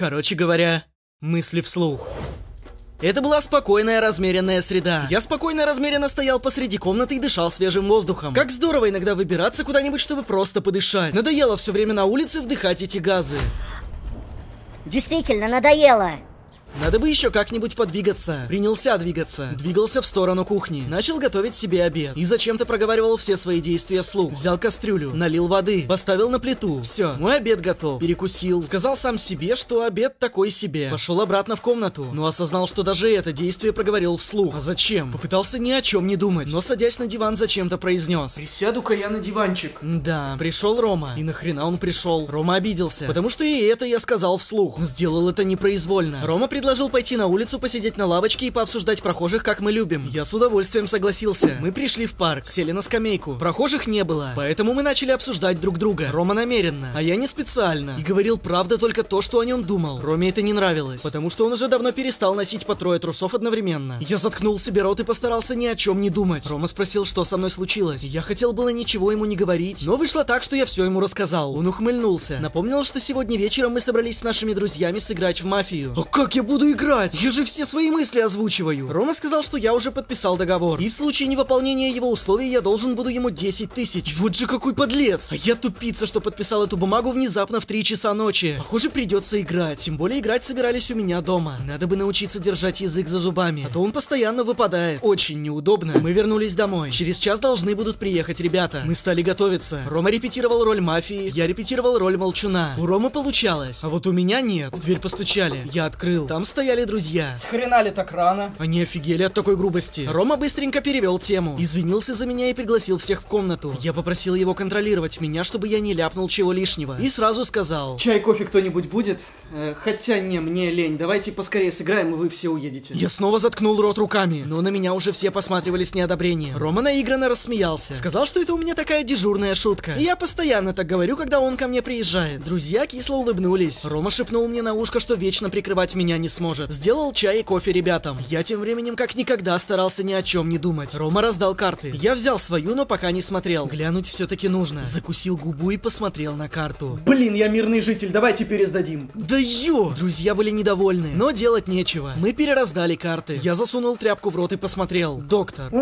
Короче говоря, мысли вслух. Это была спокойная, размеренная среда. Я спокойно, размеренно стоял посреди комнаты и дышал свежим воздухом. Как здорово иногда выбираться куда-нибудь, чтобы просто подышать. Надоело все время на улице вдыхать эти газы. Действительно, надоело. Надо бы еще как-нибудь подвигаться. Принялся двигаться. Двигался в сторону кухни. Начал готовить себе обед. И зачем-то проговаривал все свои действия вслух. Взял кастрюлю, налил воды, поставил на плиту. Все, мой обед готов. Перекусил. Сказал сам себе, что обед такой себе. Пошел обратно в комнату. Но осознал, что даже это действие проговорил вслух. А зачем? Попытался ни о чем не думать. Но, садясь на диван, зачем-то произнес: «Присяду-ка я на диванчик». Да. Пришел Рома. И нахрена он пришел? Рома обиделся. Потому что и это я сказал вслух. Он сделал это непроизвольно. Рома предложил пойти на улицу, посидеть на лавочке и пообсуждать прохожих, как мы любим. Я с удовольствием согласился. Мы пришли в парк, сели на скамейку. Прохожих не было, поэтому мы начали обсуждать друг друга. Рома намеренно, а я не специально. И говорил правда только то, что о нем думал. Роме это не нравилось, потому что он уже давно перестал носить по трое трусов одновременно. Я заткнул себе рот и постарался ни о чем не думать. Рома спросил, что со мной случилось. Я хотел было ничего ему не говорить, но вышло так, что я все ему рассказал. Он ухмыльнулся. Напомнил, что сегодня вечером мы собрались с нашими друзьями сыграть в мафию. А как я буду играть? Я же все свои мысли озвучиваю. Рома сказал, что я уже подписал договор. И в случае невыполнения его условий я должен буду ему 10 тысяч. Вот же какой подлец. А я тупица, что подписал эту бумагу внезапно в 3 часа ночи. Похоже, придется играть. Тем более играть собирались у меня дома. Надо бы научиться держать язык за зубами. А то он постоянно выпадает. Очень неудобно. Мы вернулись домой. Через час должны будут приехать ребята. Мы стали готовиться. Рома репетировал роль мафии. Я репетировал роль молчуна. У Ромы получалось. А вот у меня нет. В дверь постучали. Я открыл. Там стояли друзья. С хрена ли так рано? Они офигели от такой грубости. Рома быстренько перевел тему. Извинился за меня и пригласил всех в комнату. Я попросил его контролировать меня, чтобы я не ляпнул чего лишнего. И сразу сказал: «Чай, кофе кто-нибудь будет? Хотя не, мне лень. Давайте поскорее сыграем, и вы все уедете». Я снова заткнул рот руками. Но на меня уже все посматривали с неодобрением. Рома наигранно рассмеялся. Сказал, что это у меня такая дежурная шутка. И я постоянно так говорю, когда он ко мне приезжает. Друзья кисло улыбнулись. Рома шепнул мне на ушко, что вечно прикрывать меня не сможет. Сделал чай и кофе ребятам. Я тем временем как никогда старался ни о чем не думать. Рома раздал карты. Я взял свою, но пока не смотрел. Глянуть все-таки нужно. Закусил губу и посмотрел на карту. Блин, я мирный житель, давайте пересдадим. Да ё! Друзья были недовольны, но делать нечего. Мы перераздали карты. Я засунул тряпку в рот и посмотрел. Доктор.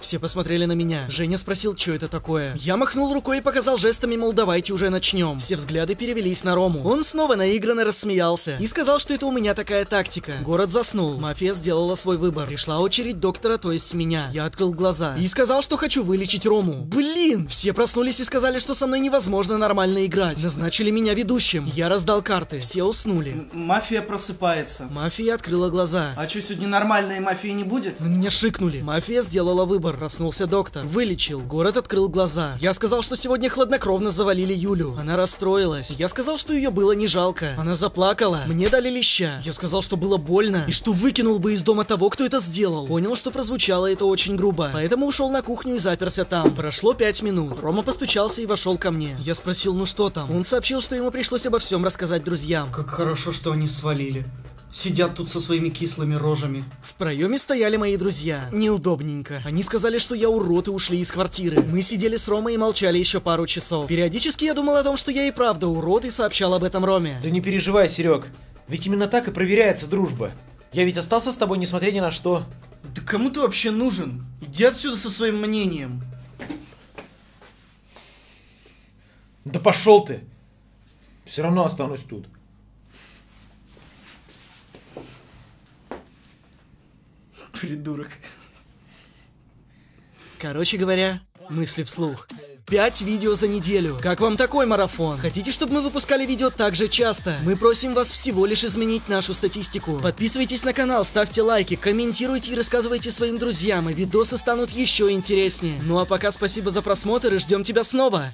Все посмотрели на меня. Женя спросил, что это такое. Я махнул рукой и показал жестами, мол, давайте уже начнем. Все взгляды перевелись на Рому. Он снова наигранно рассмеялся и сказал, что это у меня такая тактика. Город заснул. Мафия сделала свой выбор. Пришла очередь доктора, то есть меня. Я открыл глаза и сказал, что хочу вылечить Рому. Блин! Все проснулись и сказали, что со мной невозможно нормально играть. Назначили меня ведущим. Я раздал карты. Все уснули. Мафия просыпается. Мафия открыла глаза. А что, сегодня нормальной мафии не будет? На меня шикнули. Мафия сделала выбор. Проснулся доктор. Вылечил. Город открыл глаза. Я сказал, что сегодня хладнокровно завалили Юлю. Она расстроилась. Я сказал, что ее было не жалко. Она заплакала. Мне дали леща. Я сказал, что было больно и что выкинул бы из дома того, кто это сделал. Понял, что прозвучало это очень грубо, поэтому ушел на кухню и заперся там. Прошло 5 минут. Рома постучался и вошел ко мне. Я спросил, ну что там? Он сообщил, что ему пришлось обо всем рассказать друзьям. Как хорошо, что они свалили. Сидят тут со своими кислыми рожами. В проеме стояли мои друзья. Неудобненько. Они сказали, что я урод, и ушли из квартиры. Мы сидели с Ромой и молчали еще пару часов. Периодически я думал о том, что я и правда урод, и сообщал об этом Роме. Да не переживай, Серег. Ведь именно так и проверяется дружба. Я ведь остался с тобой, несмотря ни на что. Да кому ты вообще нужен? Иди отсюда со своим мнением. Да пошел ты. Все равно останусь тут. Придурок. Короче говоря, мысли вслух. 5 видео за неделю. Как вам такой марафон? Хотите, чтобы мы выпускали видео так же часто? Мы просим вас всего лишь изменить нашу статистику. Подписывайтесь на канал, ставьте лайки, комментируйте и рассказывайте своим друзьям, и видосы станут еще интереснее. Ну а пока спасибо за просмотр и ждем тебя снова.